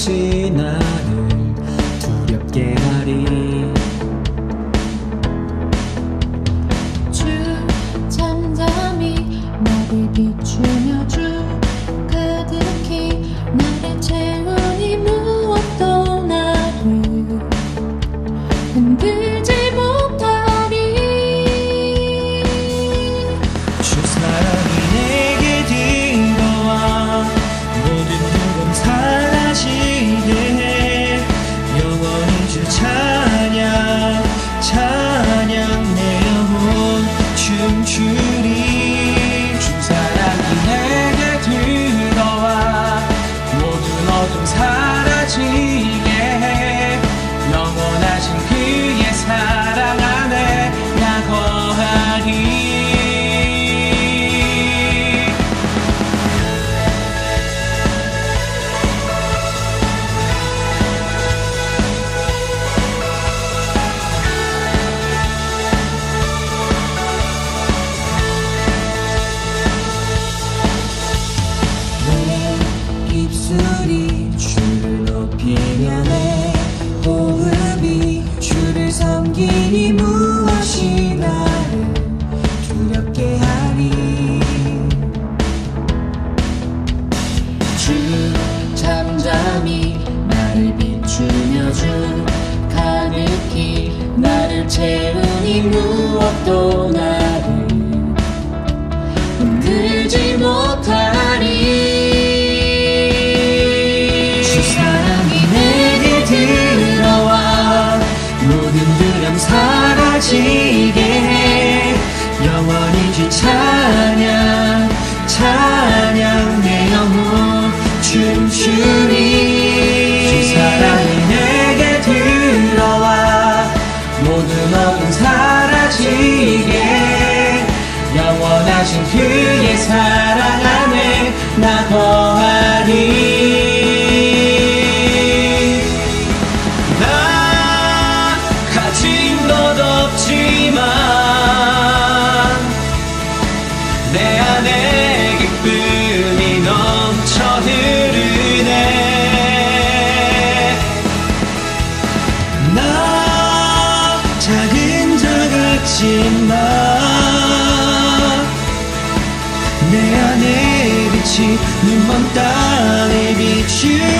없이 나를 두렵게 하리. 주 잠잠히 나를 비추며 주 가득히 나를 채우니 무엇도 나를 흔들지 못하리. 주 사랑이 내게 들어와 모든 두려움 사라지게 해. 영원히 주 찬양 찬양 내 영혼 춤추리. 주 사랑이 내게 들어와 모든 어둠 사라지게 해. 영원하신 그의 사랑 안에 야거하리. 내 입술이 주를 높이며 내 호흡이 주를 섬기니 무엇이 나를 두렵게 하리. 주 잠잠히 나를 비추며 주 가득히 나를 채우니 무엇도 나를 흔들지 못하리. 주 사랑이 내게 들어와 모든 두려움 사라지게 해. 영원히 주 찬양 찬양 내 영혼 춤추리. 주 사랑이 내게 들어와 모든 어둠 사라지게 해. 영원하신 그의 사랑 안에 나 거하리. 내 안에 기쁨이 넘쳐 흐르네. 나 작은 자 같지만 내 안에 빛이 눈먼 땅에 비추.